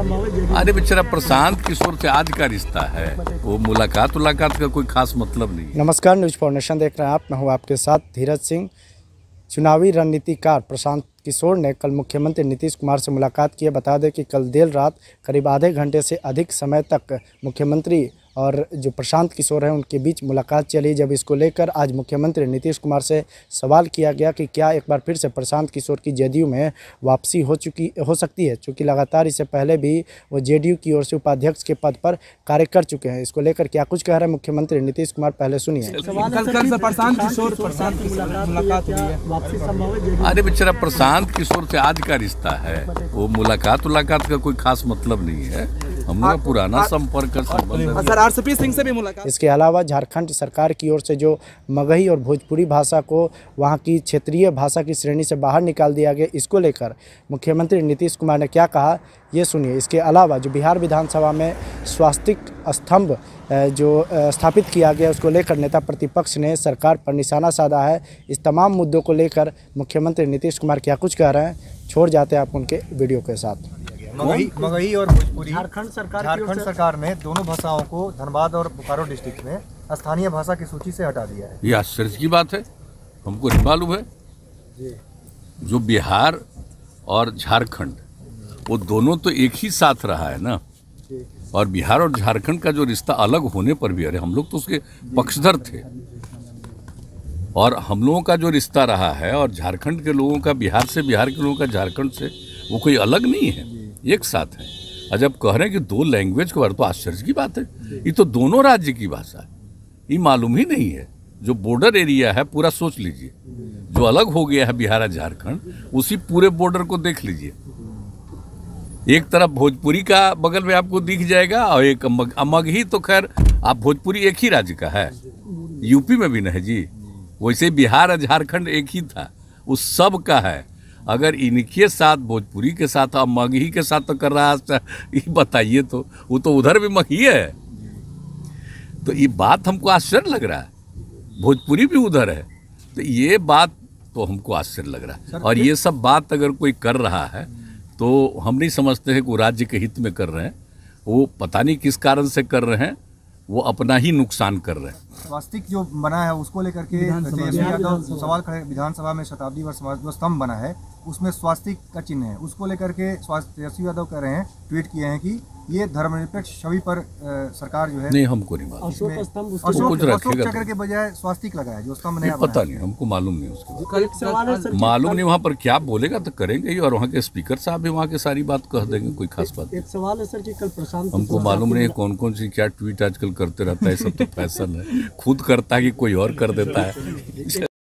अरे बेचारा प्रशांत किशोर से आज का रिश्ता है, वो मुलाकात का कोई खास मतलब नहीं। नमस्कार, न्यूज फाउंडेशन देख रहे हैं आप, मैं हूँ आपके साथ धीरज सिंह। चुनावी रणनीतिकार प्रशांत किशोर ने कल मुख्यमंत्री नीतीश कुमार से मुलाकात की है। बता दें कि कल देर रात करीब आधे घंटे से अधिक समय तक मुख्यमंत्री और जो प्रशांत किशोर हैं उनके बीच मुलाकात चली। जब इसको लेकर आज मुख्यमंत्री नीतीश कुमार से सवाल किया गया कि क्या एक बार फिर से प्रशांत किशोर की जेडीयू में वापसी हो सकती है, क्योंकि लगातार इससे पहले भी वो जेडीयू की ओर से उपाध्यक्ष के पद पर कार्य कर चुके हैं। इसको लेकर क्या कुछ कह रहे हैं मुख्यमंत्री नीतीश कुमार, पहले सुनिए। अरे बेचारा प्रशांत किशोर से आज का रिश्ता है, वो मुलाकात का कोई खास मतलब नहीं है, हम लोग पुराना संपर्क संबंध। सर आरसीपी सिंह से भी मुलाकात। इसके अलावा झारखंड सरकार की ओर से जो मगही और भोजपुरी भाषा को वहां की क्षेत्रीय भाषा की श्रेणी से बाहर निकाल दिया गया, इसको लेकर मुख्यमंत्री नीतीश कुमार ने क्या कहा ये सुनिए। इसके अलावा जो बिहार विधानसभा में स्वास्तिक स्तंभ जो स्थापित किया गया उसको लेकर नेता प्रतिपक्ष ने सरकार पर निशाना साधा है। इस तमाम मुद्दों को लेकर मुख्यमंत्री नीतीश कुमार क्या कुछ कह रहे हैं, छोड़ जाते हैं आप उनके वीडियो के साथ। मगही और भोजपुरी झारखंड सरकार ने दोनों भाषाओं को धनबाद और बोकारो डिस्ट्रिक्ट में स्थानीय भाषा की सूची से हटा दिया है। यह आश्चर्य की बात है, हमको नहीं मालूम है। जो बिहार और झारखंड वो दोनों तो एक ही साथ रहा है ना, और बिहार और झारखंड का जो रिश्ता अलग होने पर भी, अरे हम लोग तो उसके पक्षधर थे, और हम लोगों का जो रिश्ता रहा है और झारखंड के लोगों का बिहार से, बिहार के लोगों का झारखंड से, वो कोई अलग नहीं है, एक साथ है। और जब कह रहे हैं कि दो लैंग्वेज के बारे, तो आश्चर्य की बात है, ये तो दोनों राज्य की भाषा है, ये मालूम ही नहीं है। जो बॉर्डर एरिया है पूरा सोच लीजिए, जो अलग हो गया है बिहार और झारखंड, उसी पूरे बॉर्डर को देख लीजिए। एक तरफ भोजपुरी का बगल में आपको दिख जाएगा और एक मगही, तो खैर आप भोजपुरी एक ही राज्य का है, यूपी में भी नहीं जी, वैसे बिहार और झारखंड एक ही था, उस सब का है। अगर इनके साथ भोजपुरी के साथ और मगही के साथ तो कर रहा है, ये बताइए तो, वो तो उधर भी मगही है, तो ये बात हमको आश्चर्य लग रहा है। भोजपुरी भी उधर है, तो ये बात तो हमको आश्चर्य लग रहा है। और ये सब बात अगर कोई कर रहा है तो हम नहीं समझते हैं कि वो राज्य के हित में कर रहे हैं, वो पता नहीं किस कारण से कर रहे हैं, वो अपना ही नुकसान कर रहे हैं। स्वास्तिक जो बना है उसको लेकर के तेजस्वी यादव सवाल खड़े, विधानसभा में शताब्दी वर्ष जो स्तंभ बना है उसमें स्वास्तिक का चिन्ह है, उसको लेकर के तेजस्वी यादव कह रहे हैं, ट्वीट किए हैं कि ये धर्मनिरपेक्ष छवि पर सरकार जो है, नहीं हमको नहीं मालूम, अशोक चक्र के बजाय स्वास्तिक लगा है जो स्तंभ नया बना है, पता नहीं, हमको मालूम नहीं, उसको मालूम नहीं। वहाँ पर क्या बोलेगा तो करेंगे ही, और वहाँ के स्पीकर साहब भी वहाँ के सारी बात कह देंगे, कोई खास बात। एक सवाल है सर कि कल प्रशांत, हमको मालूम नहीं कौन कौन सी क्या ट्वीट आजकल करते रहता है, सब तो फैशन है, खुद करता है कि कोई और कर देता है।